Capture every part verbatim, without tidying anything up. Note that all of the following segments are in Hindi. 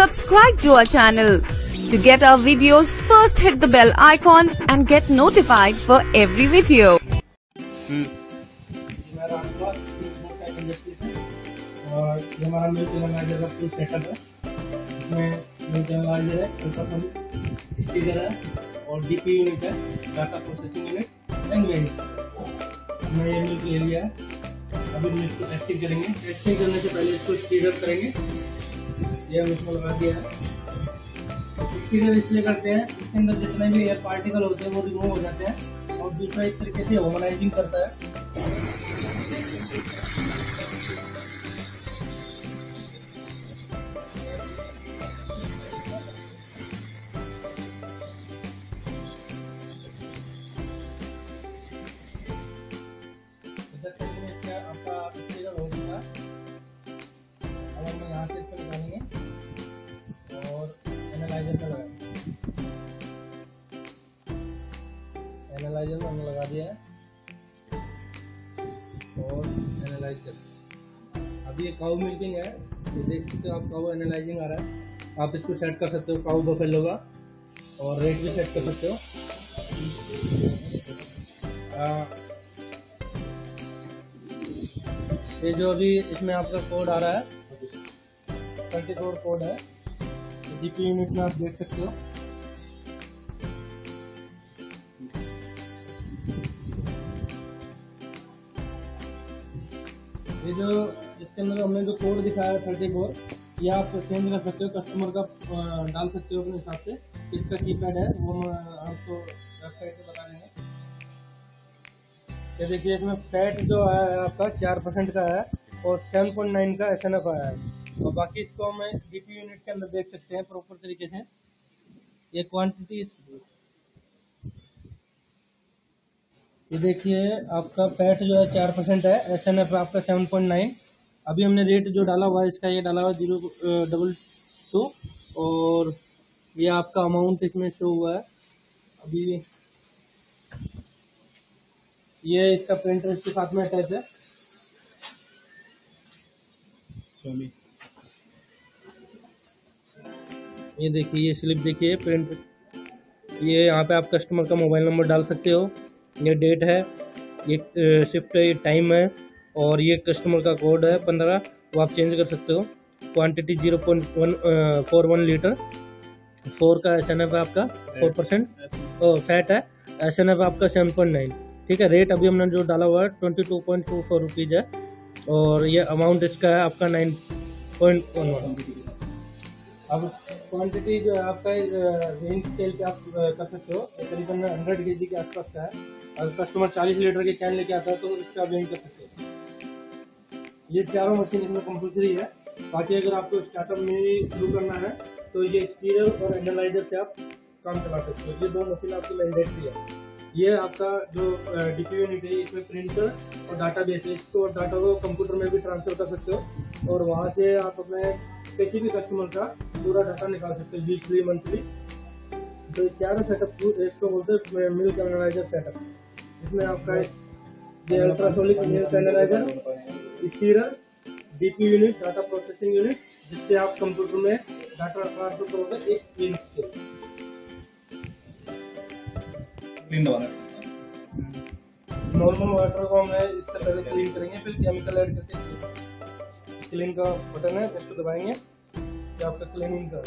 subscribe to our channel. To get our videos, first hit the bell icon and get notified for every video. Hmm. और ये हमारा मिल चैनल सेटअप है, इसमें मिल चैनल है, स्टीकर है और डीपी यूनिट है, डाटा प्रोसेसिंग यूनिट, लैंग्वेज। हमें ये मिल ले लिया है, अभी हम इसको टेस्टिंग करेंगे। टेस्टिंग करने से पहले इसको स्टीकर करेंगे, ये हम इसमें लगा दिया है। स्टीकर इसलिए करते हैं, इसके अंदर जितने भी एयर पार्टिकल होते हैं वो रिमूव हो जाते हैं और दूसरा एक तरीके से ऑर्गेनाइजिंग करता है। एनालाइजर में हमने लगा दिया है और एनालाइज कर। अभी ये काउ मिल्किंग है, ये देख सकते हो आप, काउ एनालाइजिंग आ रहा है। आप इसको सेट कर सकते हो काउ बफेलो का, और रेट भी सेट कर सकते हो। आ, ये जो अभी इसमें आपका कोड आ रहा है थर्टी फोर कोड है, जीपी यूनिट में आप देख सकते हो। ये जो इसके अंदर हमने जो कोड दिखाया है थर्टी फोर, ये आप चेंज कर सकते हो, कस्टमर का डाल सकते हो अपने हिसाब से। इसका कीपैड है वो हम आपको वेबसाइट से बता देंगे। ये देखिए इसमें फैट जो आया है आपका चार परसेंट का है और सेवन पॉइंट नाइन का एस एन एफ आया है, और बाकी इसको हम डीपी यूनिट के अंदर देख सकते हैं प्रॉपर तरीके से। ये क्वान्टिटी ये देखिए आपका फैट जो है चार परसेंट है, एस एन एफ आपका सेवन पॉइंट नाइन। अभी हमने रेट जो डाला हुआ है इसका, ये डाला हुआ है जीरो डबल टू, और ये आपका अमाउंट इसमें शो हुआ है। अभी ये इसका प्रिंटर इसके साथ में अटैच है। सॉरी ये देखिए, ये स्लिप देखिए प्रिंट, ये यहाँ पे आप कस्टमर का मोबाइल नंबर डाल सकते हो। ये डेट है, ये शिफ्ट है, ये टाइम है, और ये कस्टमर का कोड है पंद्रह, वो आप चेंज कर सकते हो। Quantity zero point one four one litre, four का एस एन एफ है आपका, फोर परसेंट फैट है, एस एन एफ आपका सेवन पॉइंट नाइन ठीक है। रेट अभी हमने जो डाला हुआ है twenty two point two four rupees है, और ये अमाउंट इसका है आपका नाइन पॉइंट वन वन। अब क्वांटिटी जो है आपका रेंज स्केल पे आप कर सकते हो, तकरीबन हंड्रेड के जी के आसपास का है। अगर कस्टमर चालीस लीटर के कैन लेके आता है तो इसका आप रेंज कर सकते हो। ये चारों मशीन इसमें कंपल्सरी है, बाकी अगर आपको स्टार्टअप में ही शुरू करना है तो ये स्टीकर और एनालाइजर से आप काम चला सकते हो। ये दो मशीन आपकी मैंडेटरी है। ये आपका जो डीपी यूनिट है इसमें प्रिंटर और डाटा बेस है, इसको और डाटा को कंप्यूटर में भी ट्रांसफर कर सकते हो, और वहाँ से आप अपने किसी भी कस्टमर का पूरा डाटा निकाल सकते हो वीकली मंथली। तो चारों सेटअप इसको बोलते हैं मिल्क एनालाइजर सेटअप। इसमें आपका ये ultrasonic milk analyser, stirrer, DP unit, data processing unit, जिससे आप कंप्यूटर में डाटा ट्रांसफर करोगे एक क्लीन स्केल। नॉर्मल वाटर को हमने इससे पहले क्लीन करेंगे, फिर केमिकल ऐड करके क्लीन का बटन है, इसको दबाएंगे तो आपका क्लीनिंग का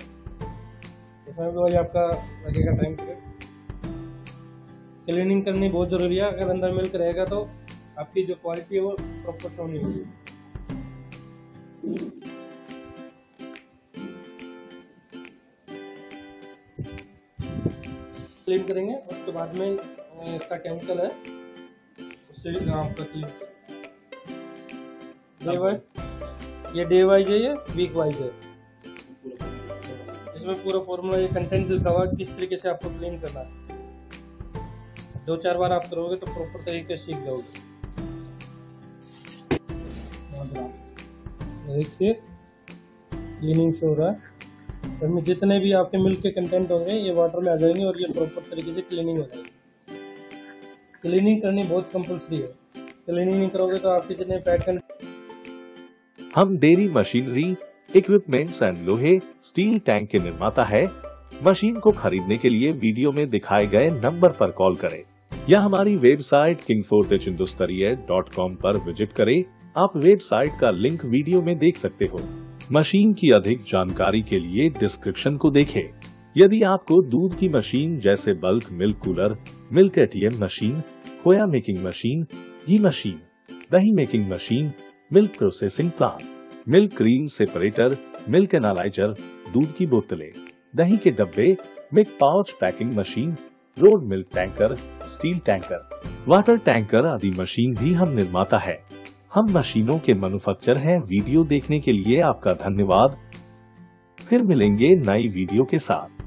इसमें भी वही आपका लगेगा टाइम पीरियड। क्लीनिंग करनी बहुत ज़रूरी है, अगर अंदर मिल्क रहेगा तो आपकी जो क्वालिटी है वो प्रॉपर शो नहीं होगी। क्लीन करेंगे उसके बाद में इसका केमिकल है उससे भी आपका क्लीन। ये डे वाइज है, ये वीक वाइज है। इसमें पूरा फॉर्मूला ये कंटेंट लिखा हुआ किस तरीके से आपको क्लीन करना है। दो चार बार आप करोगे तो प्रॉपर तरीके से सीख जाओगे। देखिए क्लीनिंग शो हो रहा है, तो इसमें जितने भी आपके मिल्क के कंटेंट होंगे ये वाटर में आ जाएंगे और ये प्रॉपर तरीके से क्लीनिंग हो जाएगी। क्लीनिंग करनी बहुत कंपल्सरी है, क्लीनिंग नहीं करोगे तो आपके जितने पैक हम डेयरी मशीनरी इक्विपमेंट्स एंड लोहे स्टील टैंक के निर्माता है। मशीन को खरीदने के लिए वीडियो में दिखाए गए नंबर पर कॉल करें या हमारी website king Fortech industries dot com पर विजिट करें। आप वेबसाइट का लिंक वीडियो में देख सकते हो। मशीन की अधिक जानकारी के लिए डिस्क्रिप्शन को देखें। यदि आपको दूध की मशीन जैसे bulk milk cooler, milk ATM machine, खोया मेकिंग मशीन, घी मशीन, दही making machine, milk processing plant, milk cream separator, milk analyser, दूध की बोतलें, दही के डब्बे, milk pouch packing machine, road milk tanker, steel tanker, water tanker आदि मशीन भी हम निर्माता है। हम मशीनों के मैन्युफैक्चर हैं। वीडियो देखने के लिए आपका धन्यवाद। फिर मिलेंगे नई वीडियो के साथ।